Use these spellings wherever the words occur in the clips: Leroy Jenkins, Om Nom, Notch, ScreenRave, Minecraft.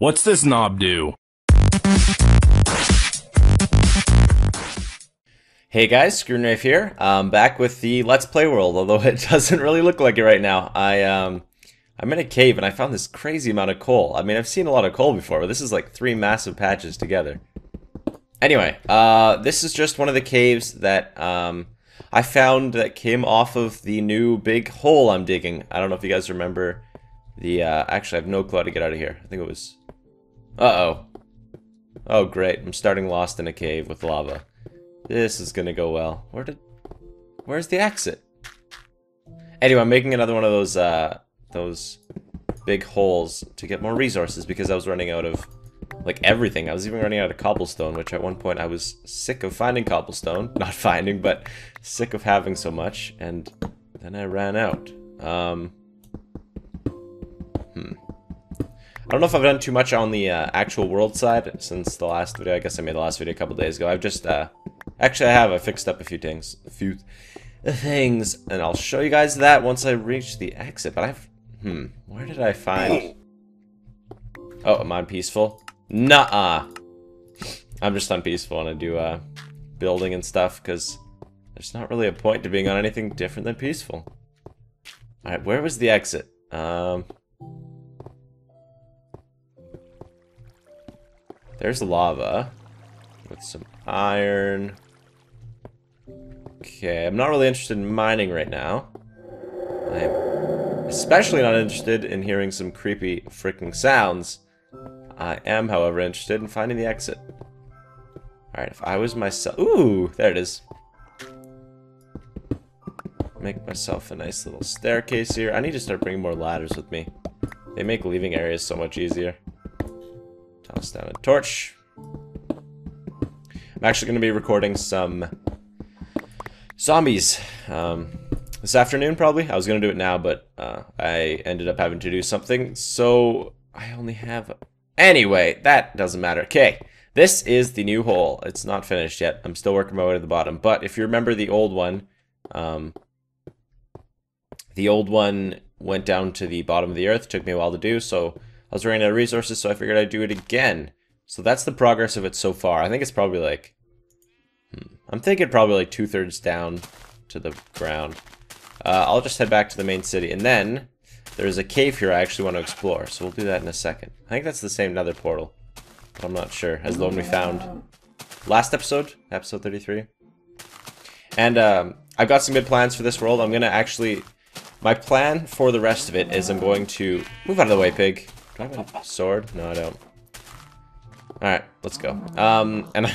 What's this knob do? Hey guys, ScreenRave here. I'm back with the Let's Play world, although it doesn't really look like it right now. I'm in a cave and I found this crazy amount of coal. I mean, I've seen a lot of coal before, but this is like three massive patches together. Anyway, this is just one of the caves that I found that came off of the new big hole I'm digging. I don't know if you guys remember the, actually I have no clue how to get out of here. I think it was, oh great, I'm starting lost in a cave with lava. This is gonna go well. Where's the exit? Anyway, I'm making another one of those big holes to get more resources because I was running out of like everything. I was even running out of cobblestone, which at one point I was sick of finding cobblestone. Not finding, but sick of having so much. And then I ran out. I don't know if I've done too much on the actual world side since the last video. I guess I made the last video a couple days ago. I've just, actually I have. I fixed up a few things. And I'll show you guys that once I reach the exit. But I've, where did I find... Oh, am I peaceful? Nuh-uh. I'm just unpeaceful when I do building and stuff, because there's not really a point to being on anything different than peaceful. Alright, where was the exit? There's lava. With some iron. Okay, I'm not really interested in mining right now. I'm especially not interested in hearing some creepy freaking sounds. I am, however, interested in finding the exit. Alright, if I was myself... Ooh, there it is. Make myself a nice little staircase here. I need to start bringing more ladders with me. They make leaving areas so much easier. Toss down a torch. I'm actually going to be recording some zombies this afternoon, probably. I was going to do it now, but I ended up having to do something, so I only have... Anyway, that doesn't matter. Okay, this is the new hole. It's not finished yet. I'm still working my way to the bottom. But if you remember the old one went down to the bottom of the earth. It took me a while to do, so I was running out of resources, so I figured I'd do it again. So that's the progress of it so far. I think it's probably like... I'm thinking probably like 2/3 down to the ground. I'll just head back to the main city, and then... There's a cave here I actually want to explore, so we'll do that in a second. I think that's the same nether portal, but I'm not sure, as the one we found last episode, episode 33. And I've got some good plans for this world. I'm going to actually, my plan for the rest of it is I'm going to, move out of the way, pig. Do I have a sword? No, I don't. Alright, let's go. And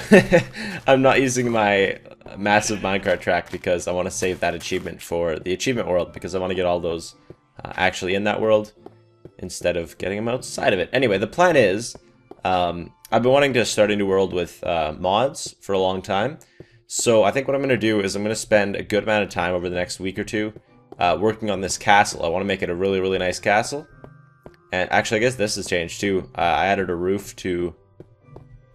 I'm not using my massive Minecraft track because I want to save that achievement for the achievement world, because I want to get all those actually in that world instead of getting them outside of it. Anyway, the plan is I've been wanting to start a new world with mods for a long time, so I think what I'm going to do is I'm going to spend a good amount of time over the next week or two working on this castle. I want to make it a really, really nice castle. And actually, I guess this has changed too. I added a roof to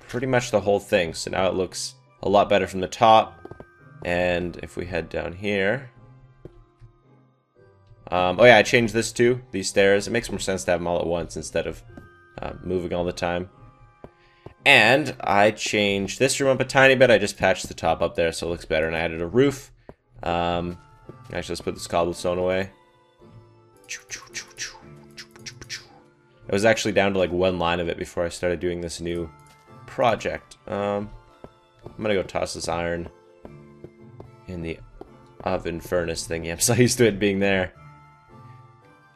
pretty much the whole thing, so now it looks a lot better from the top. And if we head down here... oh yeah, I changed this too, these stairs. It makes more sense to have them all at once instead of moving all the time. And I changed this room up a tiny bit. I just patched the top up there so it looks better, and I added a roof. Actually, let's put this cobblestone away. I was actually down to like one line of it before I started doing this new project. I'm gonna go toss this iron in the oven furnace thing. Yeah, I'm so used to it being there.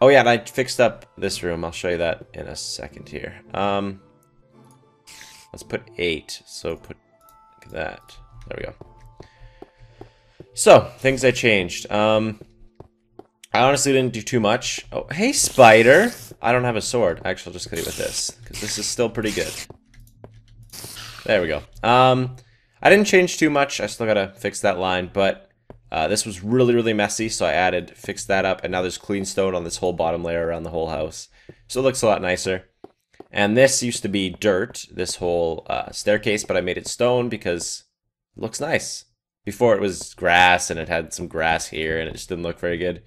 Oh yeah, and I fixed up this room. I'll show you that in a second here. Let's put 8. So put like that. There we go. So, things I changed. I honestly didn't do too much. Oh, hey spider! I don't have a sword. Actually, I'll just cut it with this, because this is still pretty good. There we go. I didn't change too much. I still gotta fix that line, but this was really, really messy, so I added, fixed that up, and now there's clean stone on this whole bottom layer around the whole house. So it looks a lot nicer. And this used to be dirt, this whole staircase, but I made it stone because it looks nice. Before it was grass, and it had some grass here, and it just didn't look very good.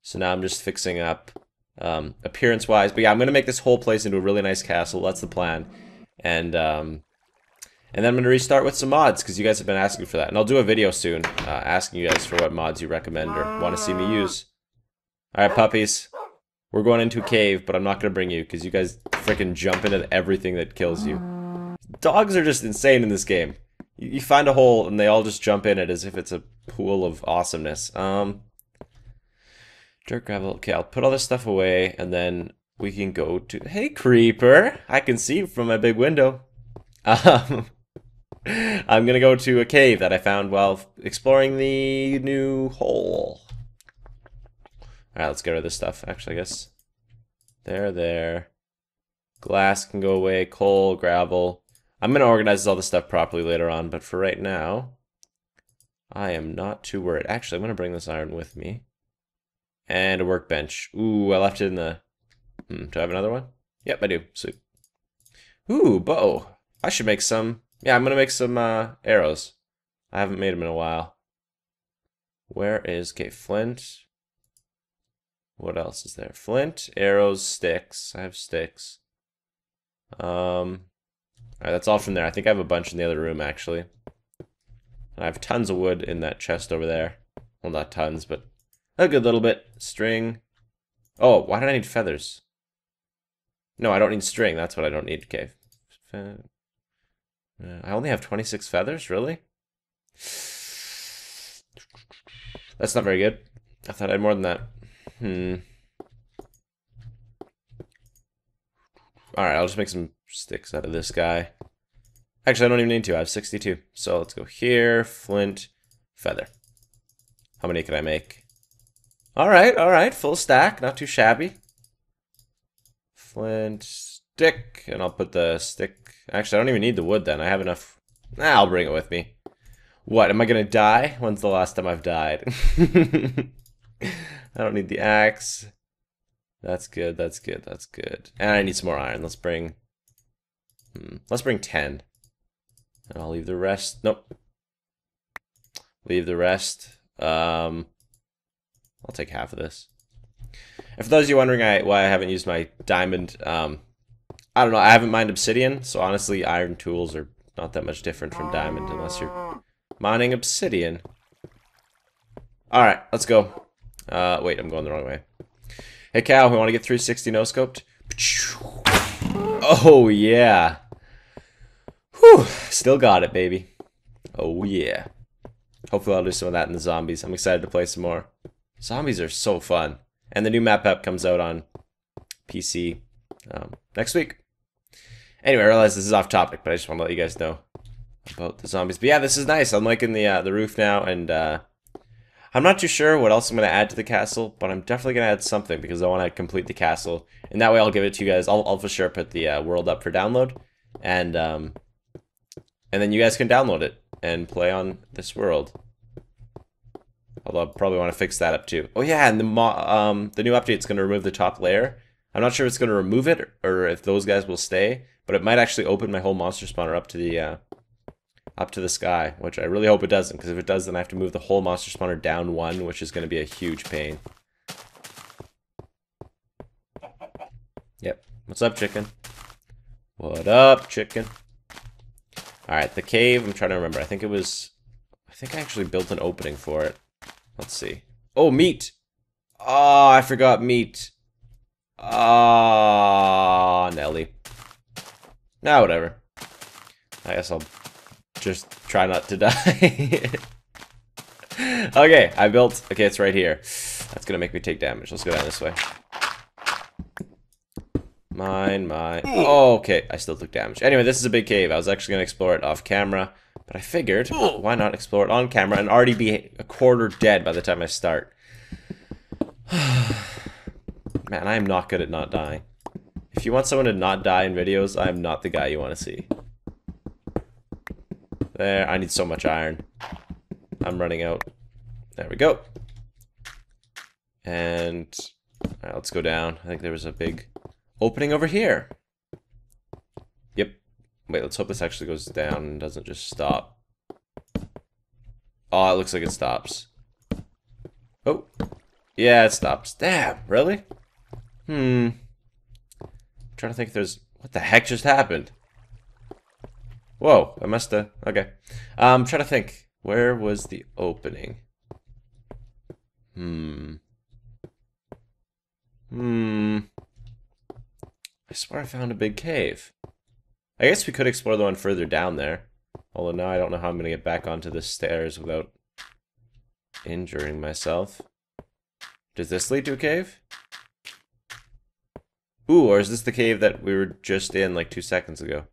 So now I'm just fixing up appearance-wise. But yeah, I'm going to make this whole place into a really nice castle. That's the plan. And then I'm going to restart with some mods, because you guys have been asking for that. And I'll do a video soon asking you guys for what mods you recommend or want to see me use. Alright, puppies. We're going into a cave, but I'm not going to bring you, because you guys freaking jump into everything that kills you. Dogs are just insane in this game. You find a hole, and they all just jump in it as if it's a pool of awesomeness. Dirt, gravel. Okay, I'll put all this stuff away, and then we can go to... Hey, creeper! I can see from my big window. I'm going to go to a cave that I found while exploring the new hole. Alright, let's get rid of this stuff, actually, I guess. There. Glass can go away, coal, gravel. I'm going to organize all this stuff properly later on, but for right now, I am not too worried. Actually, I'm going to bring this iron with me. And a workbench. Ooh, I left it in the... do I have another one? Yep, I do. Sweet. Ooh, bow. I should make some... Yeah, I'm going to make some arrows. I haven't made them in a while. Where is... Okay, flint... What else is there? Flint, arrows, sticks. I have sticks. Alright, that's all from there. I think I have a bunch in the other room, actually. And I have tons of wood in that chest over there. Well, not tons, but a good little bit. String. Oh, why did I need feathers? No, I don't need string. That's what I don't need. Okay. I only have 26 feathers? Really? That's not very good. I thought I had more than that. Alright, I'll just make some sticks out of this guy. Actually, I don't even need to. I have 62. So let's go here. Flint. Feather. How many can I make? Alright. Full stack. Not too shabby. Flint. Stick. And I'll put the stick... Actually, I don't even need the wood then. I have enough... I'll bring it with me. What? Am I gonna die? When's the last time I've died? I don't need the axe. That's good. And I need some more iron. Let's bring... Let's bring 10. And I'll leave the rest... Nope. Leave the rest. I'll take half of this. And for those of you wondering why I haven't used my diamond... I don't know. I haven't mined obsidian. So honestly, iron tools are not that much different from diamond unless you're mining obsidian. Alright, let's go. Wait, I'm going the wrong way. Hey, cow, we want to get 360 no-scoped? Oh, yeah. Whew, still got it, baby. Oh, yeah. Hopefully I'll do some of that in the zombies. I'm excited to play some more. Zombies are so fun. And the new map app comes out on PC next week. Anyway, I realize this is off topic, but I just want to let you guys know about the zombies. But yeah, this is nice. I'm liking the roof now, and... I'm not too sure what else I'm going to add to the castle, but I'm definitely going to add something because I want to complete the castle. And that way I'll give it to you guys. I'll for sure put the world up for download. And then you guys can download it and play on this world. Although I'll probably want to fix that up too. Oh yeah, and the new update is going to remove the top layer. I'm not sure if it's going to remove it or if those guys will stay, but it might actually open my whole monster spawner up to the sky, which I really hope it doesn't, because if it does, then I have to move the whole monster spawner down one, which is going to be a huge pain. Yep. What's up, chicken? What up, chicken? Alright, the cave, I'm trying to remember. I think I actually built an opening for it. Let's see. Oh, meat! Oh, I forgot meat. Oh, Nelly. Nah, whatever. I guess I'll... just try not to die. Okay, I built... Okay, it's right here. That's gonna make me take damage. Let's go down this way. Mine. Oh, okay, I still took damage. Anyway, this is a big cave. I was actually gonna explore it off camera, but I figured, why not explore it on camera and already be a quarter dead by the time I start. Man, I am not good at not dying. If you want someone to not die in videos, I am not the guy you want to see. There, I need so much iron. I'm running out. There we go. And right, let's go down. I think there was a big opening over here. Yep. Wait, let's hope this actually goes down and doesn't just stop. Oh, it looks like it stops. Oh. Yeah, it stops. Damn, really? I'm trying to think if there's... What the heck just happened? Whoa, I must have... Okay. I'm trying to think. Where was the opening? I swear I found a big cave. I guess we could explore the one further down there. Although now I don't know how I'm going to get back onto the stairs without injuring myself. Does this lead to a cave? Ooh, or is this the cave that we were just in like 2 seconds ago?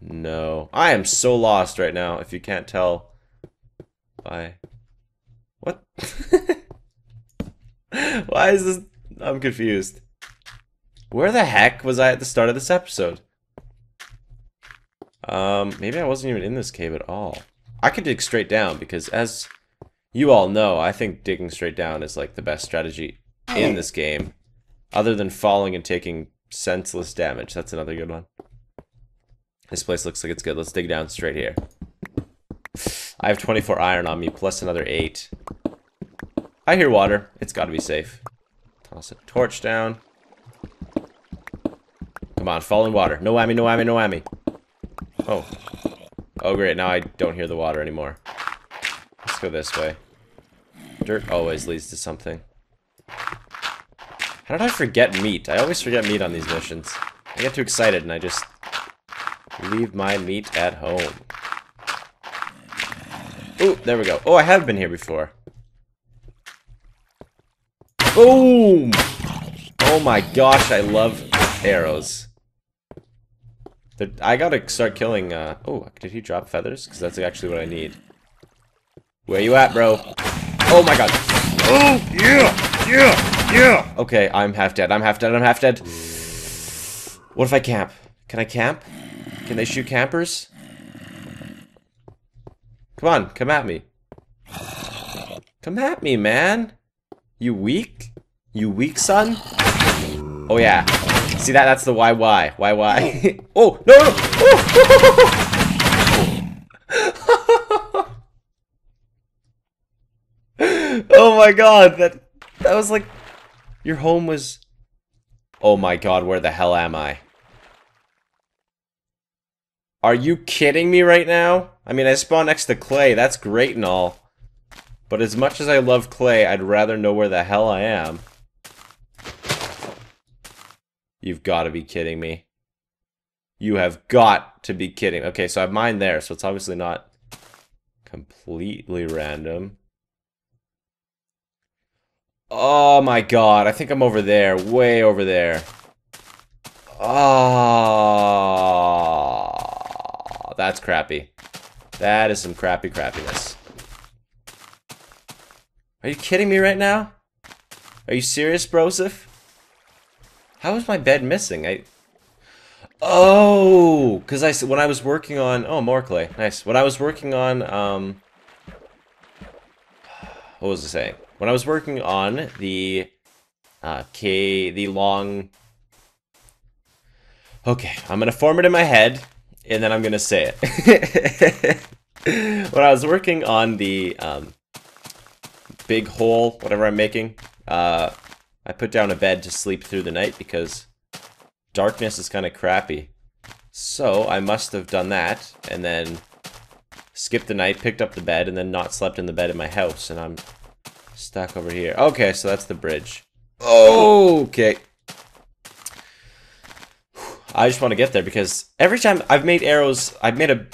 No. I am so lost right now, if you can't tell by... What? Why is this... I'm confused. Where the heck was I at the start of this episode? Maybe I wasn't even in this cave at all. I could dig straight down, because as you all know, I think digging straight down is like the best strategy in this game. Other than falling and taking senseless damage. That's another good one. This place looks like it's good. Let's dig down straight here. I have 24 iron on me, plus another 8. I hear water. It's gotta be safe. Toss a torch down. Come on, fall in water. No whammy, no whammy, no whammy. Oh. Oh great, now I don't hear the water anymore. Let's go this way. Dirt always leads to something. How did I forget meat? I always forget meat on these missions. I get too excited and I just leave my meat at home. Ooh, there we go. Oh, I have been here before. Boom! Oh my gosh, I love arrows. I gotta start killing, oh, did he drop feathers? Because that's actually what I need. Where you at, bro? Oh my god. Oh, yeah! Yeah! Yeah! Okay, I'm half dead, I'm half dead, I'm half dead. What if I camp? Can I camp? Can they shoot campers? Come on, come at me. Come at me, man! You weak? You weak, son? Oh yeah. See that's the why? Why? Oh no! No. Oh. Oh my god! That was like your home was. Oh my god! Where the hell am I? Are you kidding me right now? I mean, I spawned next to clay. That's great and all, but as much as I love clay, I'd rather know where the hell I am. You've got to be kidding me. You have got to be kidding. Okay, so I have mine there, so it's obviously not completely random. Oh my god, I think I'm over there, way over there. Oh, that's crappy. That is some crappy crappiness. Are you kidding me right now? Are you serious, Broseph? How is my bed missing? Oh, because when I was working on... Oh, more clay. Nice. When I was working on... What was I saying? When I was working on the... the long... Okay, I'm going to form it in my head, and then I'm going to say it. When I was working on the big hole, whatever I'm making... I put down a bed to sleep through the night because darkness is kind of crappy. So I must have done that and then skipped the night, picked up the bed, and then not slept in the bed in my house. And I'm stuck over here. Okay, so that's the bridge. Okay. I just want to get there because every time I've made arrows,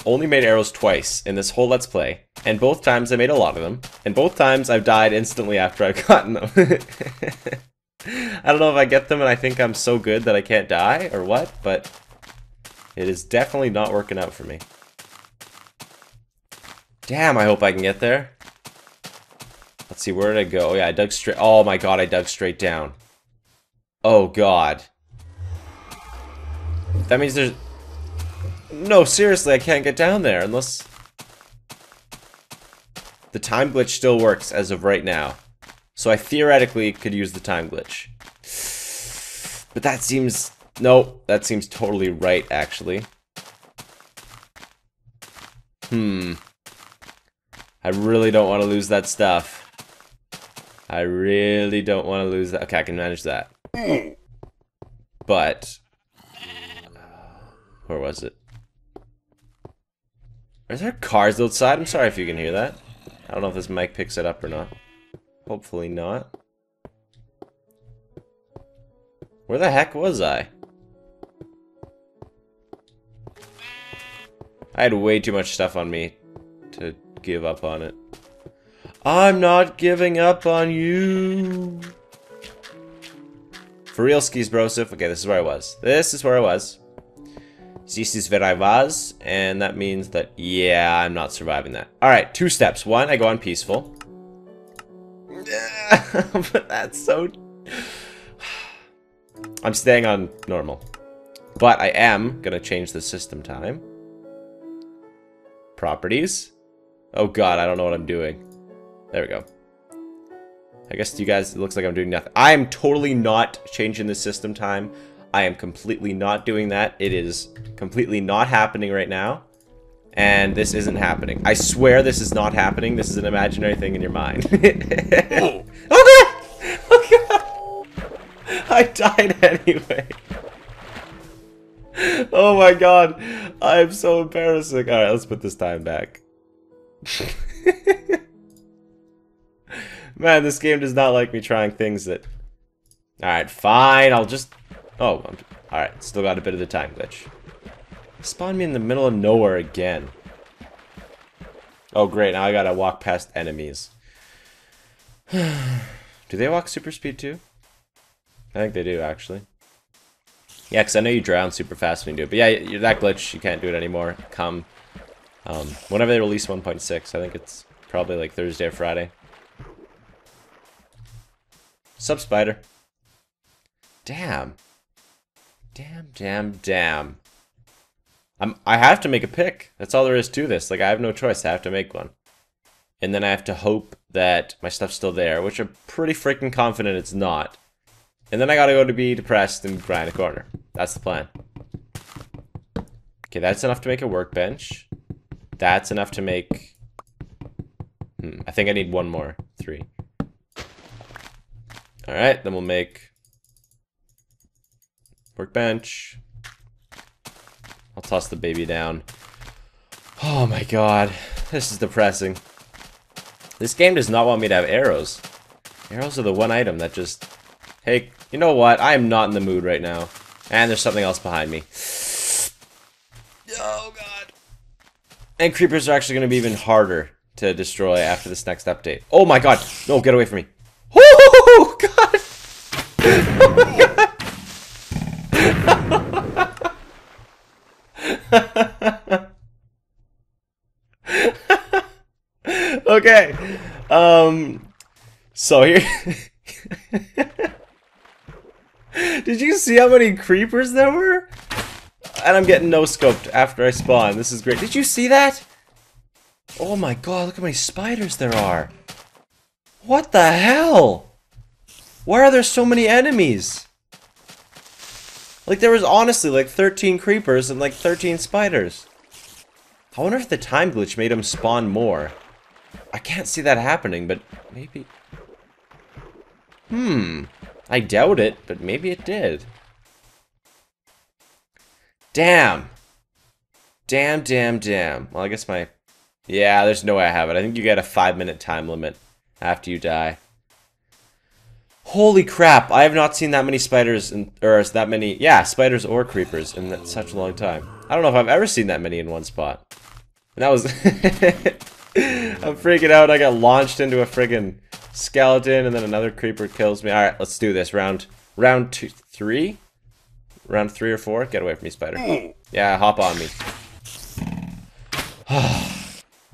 only made arrows twice in this whole Let's Play. And both times I made a lot of them. And both times I've died instantly after I've gotten them. I don't know if I get them and I think I'm so good that I can't die or what, but it is definitely not working out for me. Damn, I hope I can get there. Let's see, where did I go? Oh, yeah, I dug straight. Oh my god, I dug straight down. Oh god. That means there's... No, seriously, I can't get down there unless... The time glitch still works as of right now. So I theoretically could use the time glitch. But that seems... No, that seems totally right, actually. I really don't want to lose that stuff. I really don't want to lose that. Okay, I can manage that. But... where was it? Are there cars outside? I'm sorry if you can hear that. I don't know if this mic picks it up or not. Hopefully not. Where the heck was I? I had way too much stuff on me to give up on it. I'm not giving up on you. For real, skis, brosif. Okay, this is where I was. This is where I was. This is where I was, and that means that, yeah, I'm not surviving that. Alright, two steps. One, I go on peaceful. But that's so... I'm staying on normal. But I am gonna change the system time. Properties. Oh god, I don't know what I'm doing. There we go. I guess to you guys, it looks like I'm doing nothing. I am totally not changing the system time. I am completely not doing that. It is completely not happening right now. And this isn't happening. I swear this is not happening. This is an imaginary thing in your mind. Oh. Oh god! Oh god! I died anyway. Oh my god. I am so embarrassing. Alright, let's put this time back. Man, this game does not like me trying things that... Alright, fine. I'll just... Oh, alright, still got a bit of the time glitch. Spawned me in the middle of nowhere again. Oh great, now I gotta walk past enemies. Do they walk super speed too? I think they do, actually. Yeah, because I know you drown super fast when you do it. But yeah, that glitch, you can't do it anymore. Come. Whenever they release 1.6, I think it's probably like Thursday or Friday. Sup, spider. Damn. Damn. I have to make a pick. That's all there is to this. Like, I have no choice. I have to make one. And then I have to hope that my stuff's still there, which I'm pretty freaking confident it's not. And then I gotta go to be depressed and grind a corner. That's the plan. Okay, that's enough to make a workbench. That's enough to make... I think I need one more. 3. Alright, then we'll make... workbench. I'll toss the baby down. Oh my god. This is depressing. This game does not want me to have arrows. Arrows are the one item that just... Hey, you know what? I am not in the mood right now. And there's something else behind me. Oh god. And creepers are actually going to be even harder to destroy after this next update. Oh my god. No, get away from me. Oh god. Oh my god. Okay, so here, did you see how many creepers there were? And I'm getting no-scoped after I spawn, this is great. Did you see that? Oh my god, look how many spiders there are. What the hell? Why are there so many enemies? Like, there was honestly like 13 creepers and like 13 spiders. I wonder if the time glitch made them spawn more. I can't see that happening, but maybe... I doubt it, but maybe it did. Damn. Damn. Well, I guess my... Yeah, there's no way I have it. I think you get a 5-minute time limit after you die. Holy crap, I have not seen that many spiders in, or that many, yeah, spiders or creepers in that, such a long time. I don't know if I've ever seen that many in one spot. And that was... I'm freaking out, I got launched into a friggin' skeleton and then another creeper kills me. Alright, let's do this. Round 2, 3? Round 3 or 4? Get away from me, spider. Yeah, hop on me.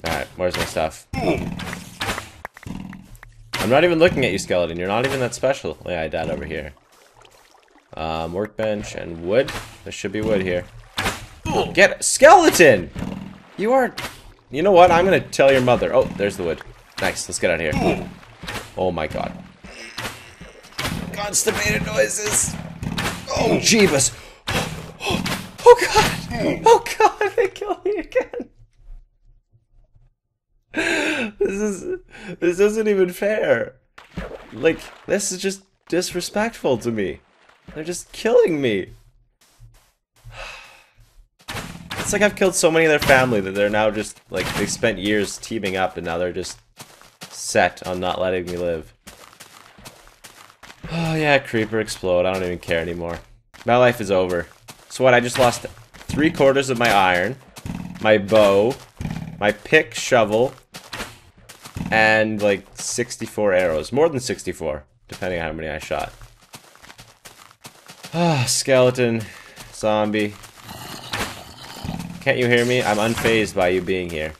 Alright, where's my stuff? I'm not even looking at you, skeleton. You're not even that special. Oh, yeah, I died over here. Workbench and wood. There should be wood here. Get skeleton! You are... You know what? I'm gonna tell your mother. Oh, there's the wood. Nice. Let's get out of here. Oh my god. Constipated noises. Oh, Jeebus. Oh god. Oh god, they killed me again. This isn't even fair. Like, this is just disrespectful to me. They're just killing me. It's like I've killed so many of their family that they're now just, like, they spent years teaming up and now they're just set on not letting me live. Oh yeah, creeper explode. I don't even care anymore. My life is over. So what, I just lost 3/4 of my iron, my bow, my pick, shovel, and like 64 arrows. More than 64, depending on how many I shot. Ah, skeleton, zombie. Can't you hear me? I'm unfazed by you being here.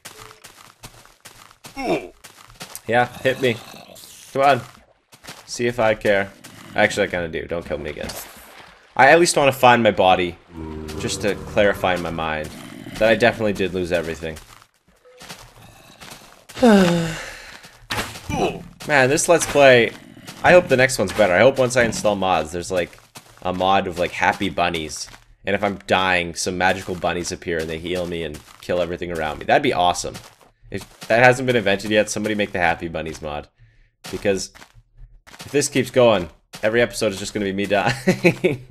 Yeah, hit me. Come on. See if I care. Actually, I kind of do. Don't kill me again. I at least want to find my body. Just to clarify in my mind. That I definitely did lose everything. Man, this Let's Play... I hope the next one's better. I hope once I install mods, there's like a mod of like happy bunnies. And if I'm dying, some magical bunnies appear and they heal me and kill everything around me. That'd be awesome. If that hasn't been invented yet, somebody make the happy bunnies mod. Because if this keeps going, every episode is just going to be me dying.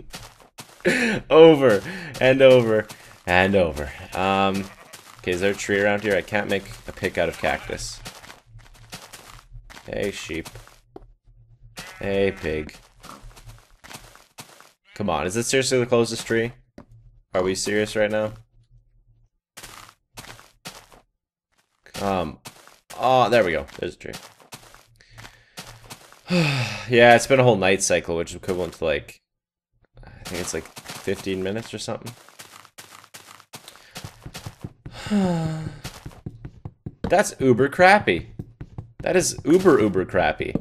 Over and over and over. Okay, is there a tree around here? I can't make a pick out of cactus. Hey, sheep. Hey, pig. Come on, is this seriously the closest tree? Are we serious right now? Oh, there we go. There's a tree. Yeah, it's been a whole night cycle, which is equivalent to like... I think it's like 15 minutes or something. That's uber crappy. That is uber crappy.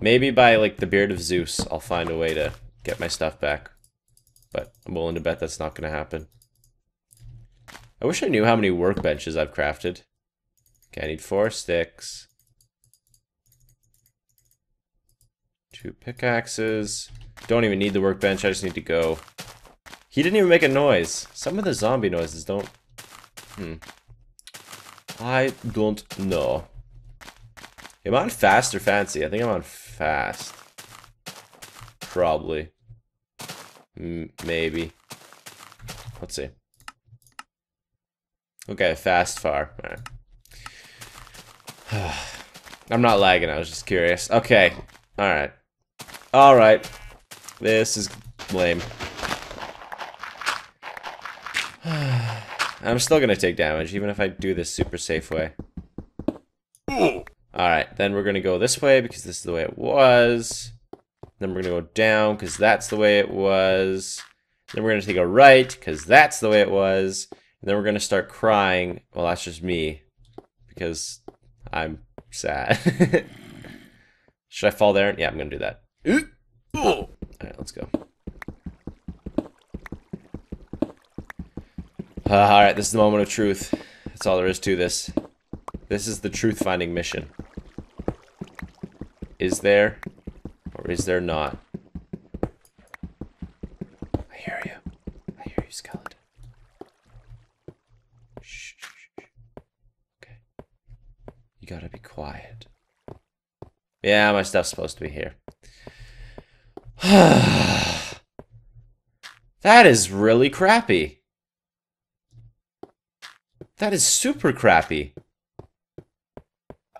Maybe by like the beard of Zeus, I'll find a way to get my stuff back. But I'm willing to bet that's not gonna happen. I wish I knew how many workbenches I've crafted. Okay, I need 4 sticks. 2 pickaxes. Don't even need the workbench, I just need to go. He didn't even make a noise. Some of the zombie noises don't... I don't know. Am I on fast or fancy? I think I'm on fast. Probably. Maybe. Let's see. Okay, fast far. Alright. I'm not lagging, I was just curious. Okay. Alright. Alright. This is lame. I'm still gonna take damage, even if I do this super safe way. Alright, then we're gonna go this way, because this is the way it was. Then we're gonna go down, because that's the way it was. Then we're gonna take a right, because that's the way it was. And then we're gonna start crying. Well, that's just me, because I'm sad. Should I fall there? Yeah, I'm gonna do that. Alright, let's go. Alright, this is the moment of truth. That's all there is to this. This is the truth-finding mission. Is there, or is there not? I hear you. I hear you, skeleton. Shh, shh, shh. Okay. You gotta be quiet. Yeah, my stuff's supposed to be here. That is really crappy. That is super crappy.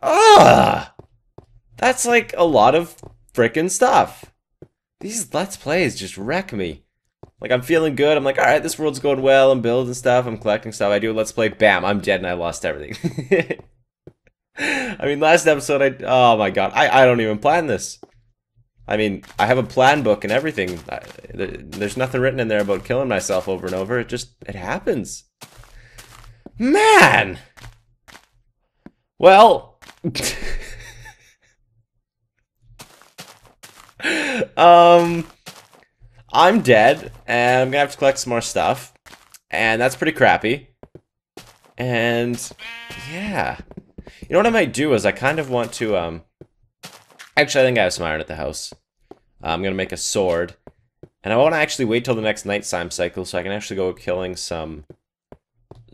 Ugh! That's like a lot of frickin' stuff. These Let's Plays just wreck me. Like, I'm feeling good, I'm like, alright, this world's going well, I'm building stuff, I'm collecting stuff, I do a Let's Play, bam, I'm dead and I lost everything. I mean, last episode oh my god, I don't even plan this. I mean, I have a plan book and everything. There's nothing written in there about killing myself over and over, it happens. Man! Well... I'm dead, and I'm gonna have to collect some more stuff. And that's pretty crappy. And... yeah. You know what I might do is I kind of want to, actually, I think I have some iron at the house. I'm gonna make a sword. And I want to actually wait till the next nighttime cycle so I can actually go killing some...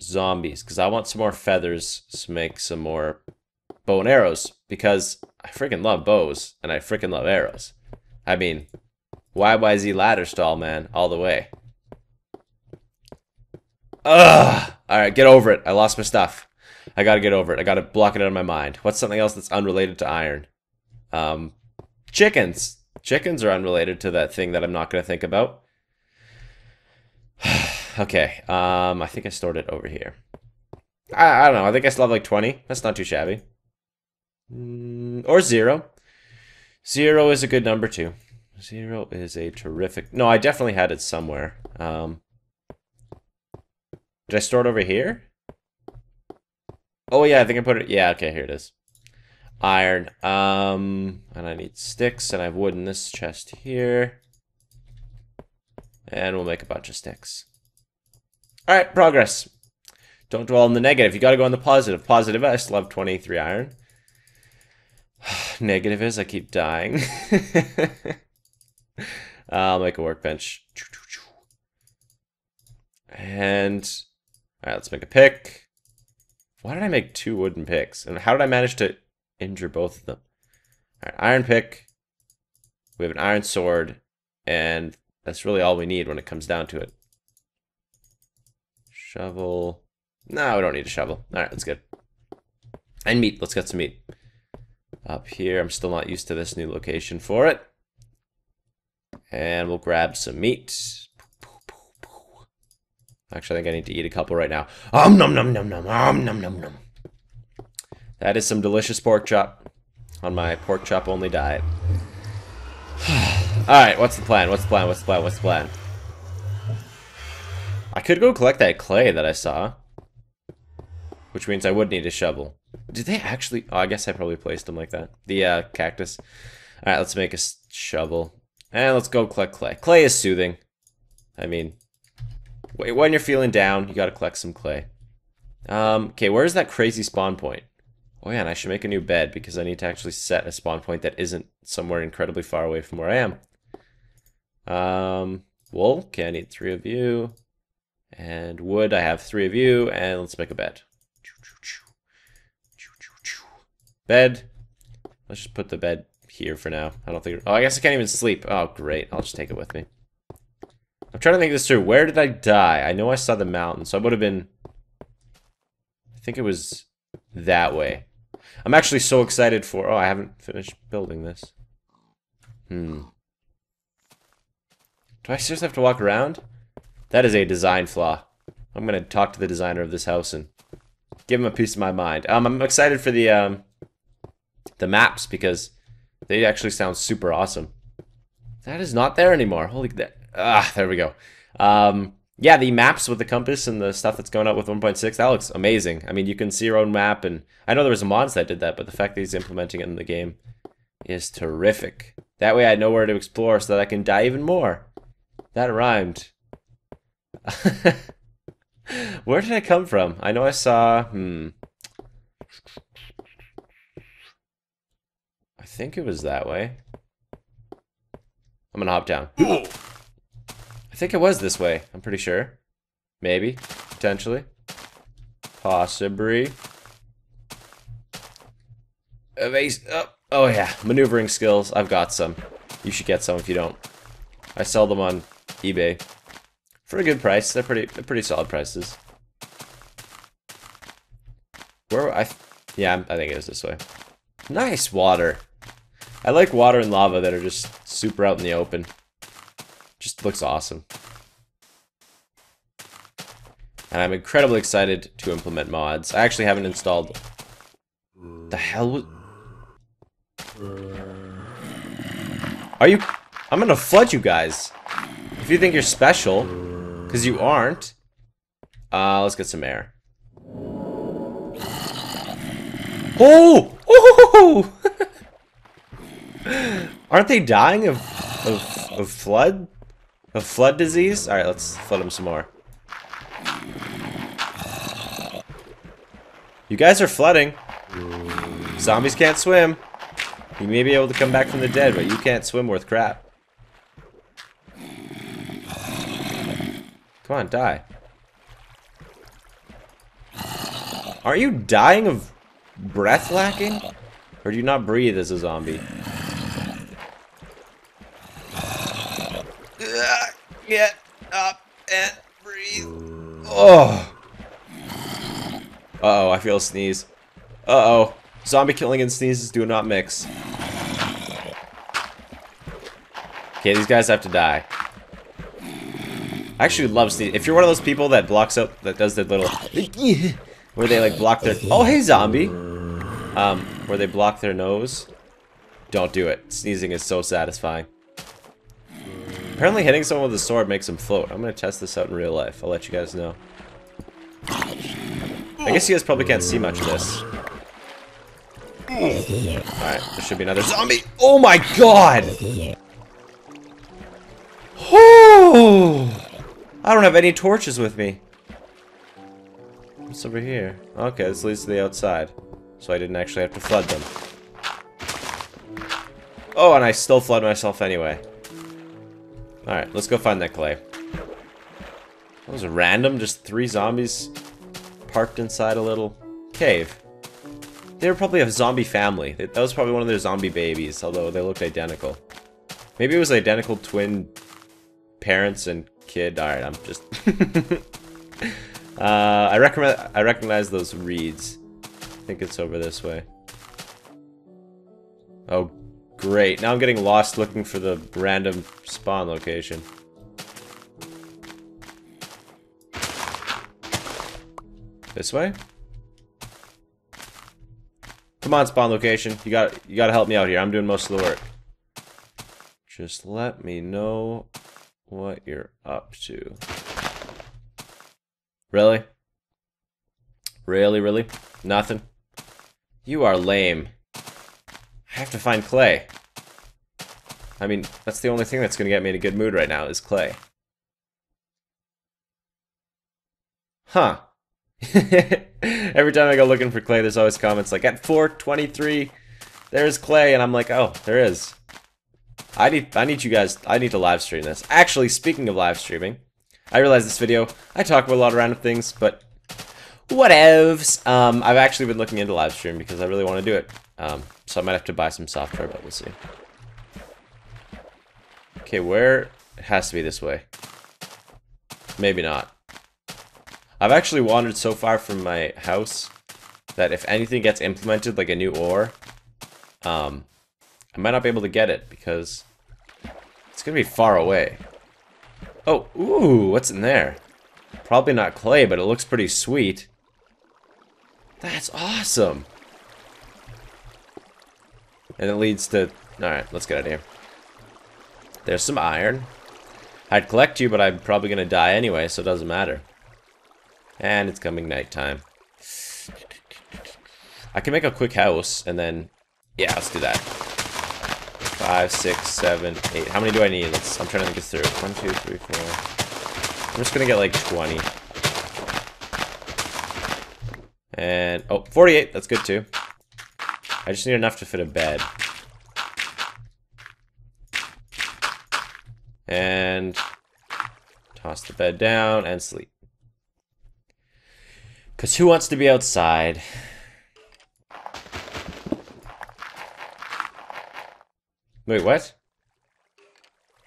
zombies, because I want some more feathers to make some more bow and arrows, because I freaking love bows and I freaking love arrows. I mean, YYZ ladder stall, man, all the way. Ugh! Alright, get over it. I lost my stuff. I gotta get over it. I gotta block it out of my mind. What's something else that's unrelated to iron? Chickens. Chickens are unrelated to that thing that I'm not gonna think about. Okay, I think I stored it over here. I don't know. I think I still have like 20. That's not too shabby. Or 0. 0 is a good number too. 0 is a terrific... No, I definitely had it somewhere. Did I store it over here? Oh yeah, I think I put it... Yeah, okay, here it is. Iron. And I need sticks, and I have wood in this chest here. And we'll make a bunch of sticks. Alright, progress. Don't dwell on the negative. You gotta go on the positive. Positive, I still have 23 iron. Negative is I keep dying. I'll make a workbench. And... Alright, let's make a pick. Why did I make 2 wooden picks? And how did I manage to injure both of them? Alright, iron pick. We have an iron sword. And that's really all we need when it comes down to it. Shovel. No, we don't need a shovel. Alright, that's good. And meat. Let's get some meat. Up here. I'm still not used to this new location for it. And we'll grab some meat. Actually, I think I need to eat a couple right now. Nom nom nom nom nom nom nom. That is some delicious pork chop on my pork chop only diet. Alright, what's the plan? What's the plan? What's the plan? What's the plan? I could go collect that clay that I saw. Which means I would need a shovel. Did they actually... Oh, I guess I probably placed them like that. The cactus. Alright, let's make a shovel. And let's go collect clay. Clay is soothing. I mean... When you're feeling down, you gotta collect some clay. Okay, where's that crazy spawn point? Oh yeah, and I should make a new bed because I need to actually set a spawn point that isn't somewhere incredibly far away from where I am. Wool. Okay, I need 3 of you. And wood, I have 3 of you. And let's make a bed. Bed. Let's just put the bed here for now. I don't think... Oh, I guess I can't even sleep. Oh, great. I'll just take it with me. I'm trying to think this through. Where did I die? I know I saw the mountain, so I would have been... I think it was that way. I'm actually so excited for... Oh, I haven't finished building this. Do I seriously have to walk around? That is a design flaw. I'm going to talk to the designer of this house and give him a piece of my mind. I'm excited for the maps because they actually sound super awesome. That is not there anymore. Holy... there we go. Yeah, the maps with the compass and the stuff that's going out with 1.6, that looks amazing. I mean, you can see your own map, and I know there was a mods that did that, but the fact that he's implementing it in the game is terrific. That way I know where to explore so that I can die even more. That rhymed. Where did I come from? I know I saw... I think it was that way. I'm gonna hop down. I think it was this way, I'm pretty sure. Maybe. Potentially. Possibly. Oh yeah, maneuvering skills. I've got some. You should get some if you don't. I sell them on eBay. For a good price. They're pretty solid prices. Where yeah, I think it was this way. Nice water. I like water and lava that are just super out in the open. Just looks awesome. And I'm incredibly excited to implement mods. I actually haven't installed... The hell was... Are you... I'm gonna flood you guys. If you think you're special, because you aren't. Let's get some air. Oh! Oh! Aren't they dying of flood? A flood disease? Alright, let's flood him some more. You guys are flooding. Zombies can't swim. You may be able to come back from the dead, but you can't swim worth crap. Come on, die. Aren't you dying of breath lacking? Or do you not breathe as a zombie? Get up and breathe. Oh. Uh-oh, I feel a sneeze. Uh-oh. Zombie killing and sneezes do not mix. Okay, these guys have to die. I actually love sneezes. If you're one of those people that blocks up, that does that little... where they, like, block their... Oh, hey, zombie! Where they block their nose. Don't do it. Sneezing is so satisfying. Apparently hitting someone with a sword makes them float. I'm gonna test this out in real life. I'll let you guys know. I guess you guys probably can't see much of this. Alright, there should be another zombie. Oh my god! Oh! I don't have any torches with me. What's over here? Okay, this leads to the outside. So I didn't actually have to flood them. Oh, and I still flood myself anyway. Alright, let's go find that clay. That was random, just three zombies parked inside a little cave. They were probably a zombie family. That was probably one of their zombie babies, although they looked identical. Maybe it was identical twin parents and kid. Alright, I'm just... I recognize those reeds. I think it's over this way. Oh, great. Now I'm getting lost looking for the random spawn location. This way? Come on, spawn location. You gotta help me out here. I'm doing most of the work. Just let me know what you're up to. Really? Really, really? Nothing? You are lame. I have to find clay. I mean, that's the only thing that's gonna get me in a good mood right now, is clay. Huh. Every time I go looking for clay, there's always comments like, at 4:23, there's clay, and I'm like, oh, there is. I need you guys, I need to live stream this. Actually, speaking of live streaming, I realize this video, I talk about a lot of random things, but whatevs. I've actually been looking into live stream because I really want to do it. So I might have to buy some software, but we'll see. Okay, where? It has to be this way. Maybe not. I've actually wandered so far from my house that if anything gets implemented, like a new ore, I might not be able to get it because it's gonna be far away. Oh, ooh, what's in there? Probably not clay, but it looks pretty sweet. That's awesome. And it leads to... Alright, let's get out of here. There's some iron. I'd collect you, but I'm probably gonna die anyway, so it doesn't matter. And it's coming nighttime. I can make a quick house, and then... Yeah, let's do that. 5, 6, 7, 8. How many do I need? I'm trying to think it through. 1, 2, 3, 4. I'm just gonna get like 20. And... Oh, 48. That's good, too. I just need enough to fit a bed. And... Toss the bed down and sleep. Because who wants to be outside? Wait, what?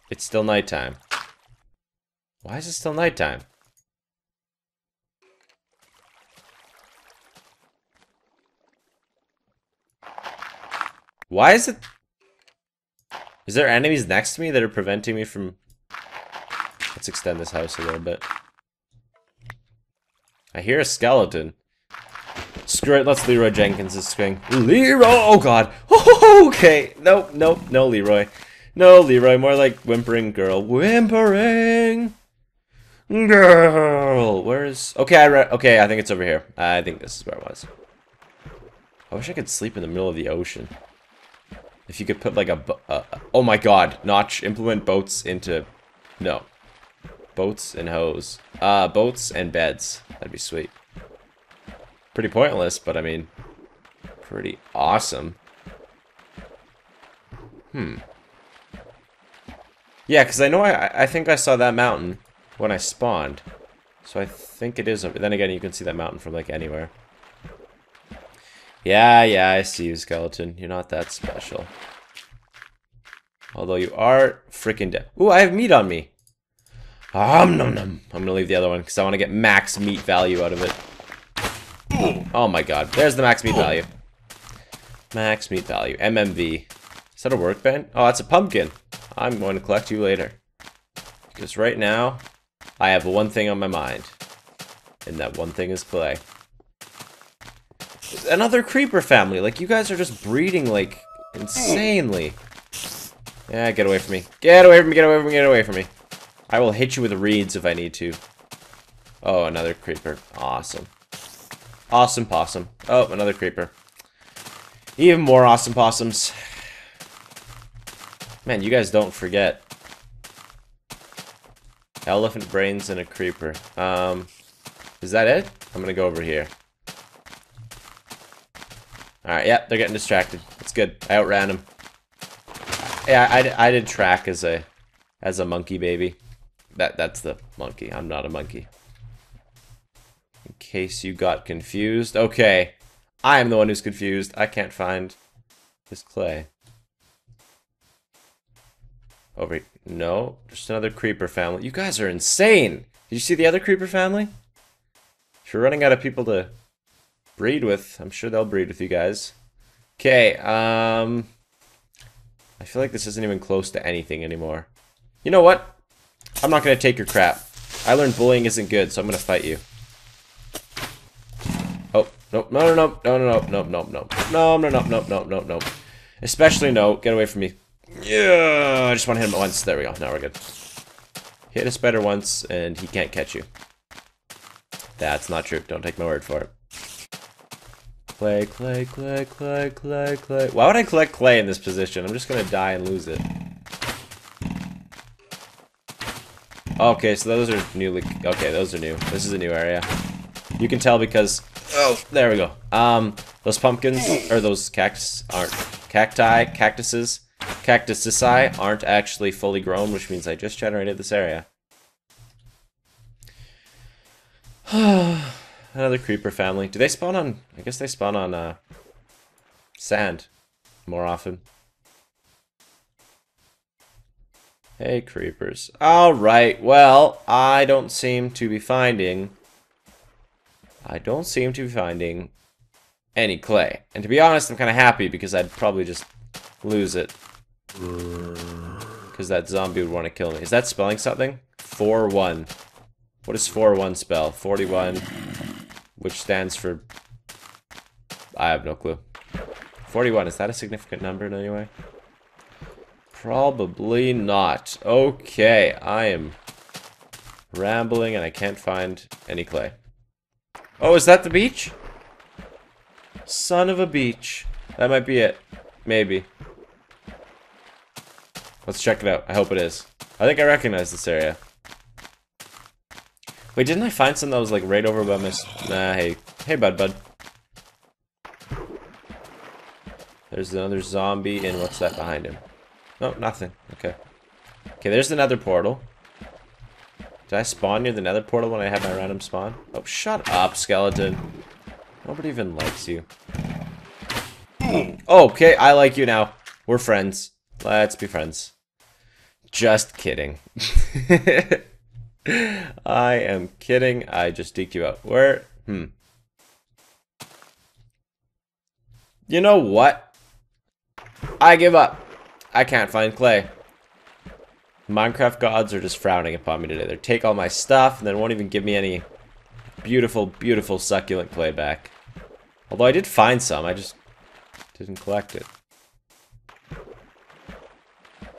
It's still nighttime. Why is it still nighttime? Why is it... Is there enemies next to me that are preventing me from... Let's extend this house a little bit. I hear a skeleton. Screw it, let's Leroy Jenkins' swing. Leroy! Oh god! Oh, okay! Nope, nope, no Leroy. No Leroy, more like whimpering girl. Whimpering! Girl! Where is... Okay, okay, I think it's over here. I think this is where it was. I wish I could sleep in the middle of the ocean. If you could put like a... oh my god, Notch, implement boats into... No. Boats and hose. Boats and beds. That'd be sweet. Pretty pointless, but I mean, pretty awesome. Hmm. Yeah, because I know I think I saw that mountain when I spawned. So I think it is over. Then again, you can see that mountain from like anywhere. Yeah, I see you, skeleton. You're not that special. Although you are freaking dead. Ooh, I have meat on me. Nom nom. I'm gonna leave the other one because I want to get max meat value out of it. Oh my god, there's the max meat value. Max meat value, MMV. Is that a workbench? Oh, that's a pumpkin. I'm going to collect you later. Because right now, I have one thing on my mind. And that one thing is clay. Another creeper family. Like, you guys are just breeding, like, insanely. Yeah, get away from me. Get away from me, get away from me, get away from me. I will hit you with reeds if I need to. Oh, another creeper. Awesome. Awesome possum. Oh, another creeper. Even more awesome possums. Man, you guys don't forget. Elephant brains and a creeper. Is that it? I'm gonna go over here. Alright, yep, they're getting distracted. It's good. I outran them. Yeah, I did track as a monkey baby. That's the monkey. I'm not a monkey. In case you got confused. Okay. I am the one who's confused. I can't find this clay. Over here. No, just another creeper family. You guys are insane! Did you see the other creeper family? If you're running out of people to breed with, I'm sure they'll breed with you guys. Okay, I feel like this isn't even close to anything anymore. You know what? I'm not gonna take your crap. I learned bullying isn't good, so I'm gonna fight you. Oh, nope, no. Especially no, get away from me. Yeah, I just want to hit him once. There we go. Now we're good. Hit a spider once, and he can't catch you. That's not true. Don't take my word for it. Clay, clay, clay, clay, clay, clay. Why would I collect clay in this position? I'm just gonna die and lose it. Okay, so those are newly. Okay, those are new. This is a new area. You can tell because. Oh, there we go. Those pumpkins or those cactus aren't cactuses. Cactuses aren't actually fully grown, which means I just generated this area. Another creeper family. Do they spawn on... I guess they spawn on sand more often. Hey, creepers. Alright, well, I don't seem to be finding any clay. And to be honest, I'm kind of happy because I'd probably just lose it. Because that zombie would want to kill me. Is that spelling something? 4-1. What does 4-1 spell? 41, which stands for... I have no clue. 41, is that a significant number in any way? Probably not. Okay, I am rambling and I can't find any clay. Oh, is that the beach? Son of a beach. That might be it. Maybe. Let's check it out. I hope it is. I think I recognize this area. Wait, didn't I find some that was like right over by Miss... Nah, hey. Hey, bud. There's another zombie, and what's that behind him? Oh, nothing. Okay. Okay, there's the nether portal. Did I spawn near the nether portal when I had my random spawn? Oh, shut up, skeleton. Nobody even likes you. Okay, I like you now. We're friends. Let's be friends. Just kidding. I am kidding. I just deked you out. Where? You know what? I give up. I can't find clay. Minecraft gods are just frowning upon me today. They take all my stuff and then won't even give me any beautiful, beautiful succulent clay back. Although I did find some. I just didn't collect it.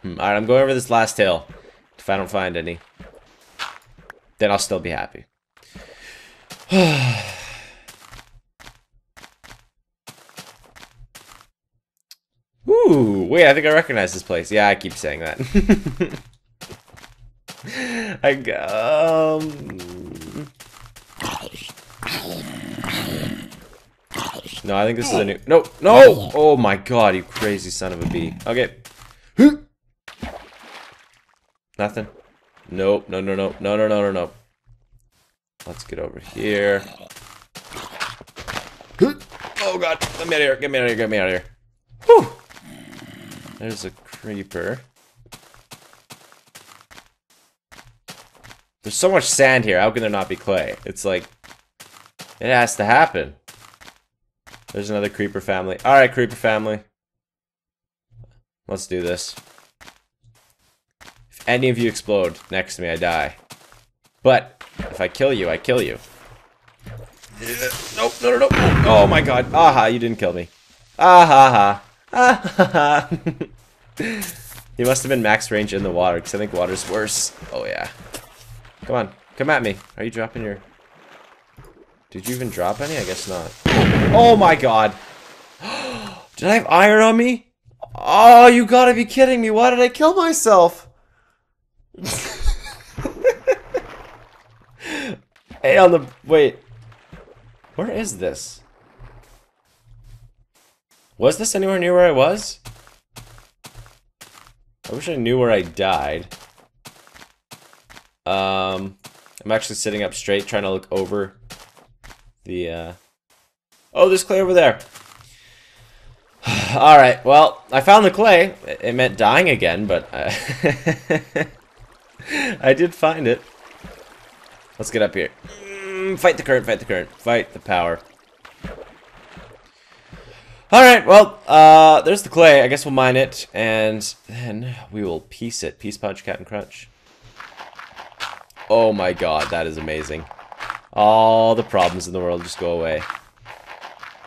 Alright, I'm going over this last hill. If I don't find any, then I'll still be happy. Ooh, wait, I think I recognize this place. Yeah, I keep saying that. No, I think this is a new... No, no! Oh my god, you crazy son of a bee. Okay. Nothing. Nope. No. Let's get over here. Oh god, let me out of here, get me out of here, get me out of here. Whew! There's a creeper. There's so much sand here, how can there not be clay? It's like, it has to happen. There's another creeper family. Alright, creeper family. Let's do this. If any of you explode next to me, I die. But, if I kill you, I kill you. Nope, no, no, no. Oh my god. Aha, you didn't kill me. Aha, aha. Aha. He must have been max range in the water, because I think water's worse. Oh yeah. Come on, come at me. Are you dropping your... Did you even drop any? I guess not. Oh my god. Did I have iron on me? Oh, you gotta be kidding me. Why did I kill myself? Hey, on the... Wait. Where is this? Was this anywhere near where I was? I wish I knew where I died. I'm actually sitting up straight trying to look over the, oh, there's clay over there. Alright, well, I found the clay. It meant dying again, but I did find it. Let's get up here. Fight the current, fight the current. Fight the power. Alright, well, there's the clay. I guess we'll mine it, and then we will piece it. Piece, punch, cat, and crunch. Oh my god, that is amazing. All the problems in the world just go away.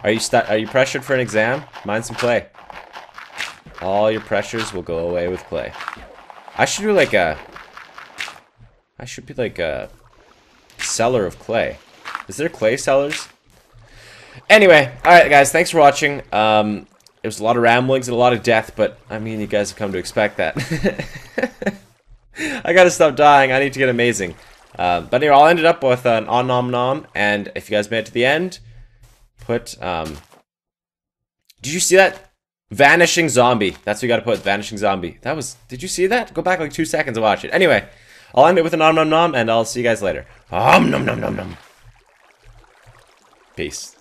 Are you pressured for an exam? Mine some clay. All your pressures will go away with clay. I should do like a... I should be like a... seller of clay. Is there clay sellers? Anyway, alright guys, thanks for watching. It was a lot of ramblings and a lot of death, but I mean, you guys have come to expect that. I gotta stop dying. I need to get amazing. But anyway, I'll end it up with an Om Nom. And if you guys made it to the end, put... did you see that? Vanishing Zombie. That's what you gotta put, Vanishing Zombie. That was... Did you see that? Go back like 2 seconds and watch it. Anyway, I'll end it with an Om Nom Nom, and I'll see you guys later. Om Nom Nom Nom Nom. Peace.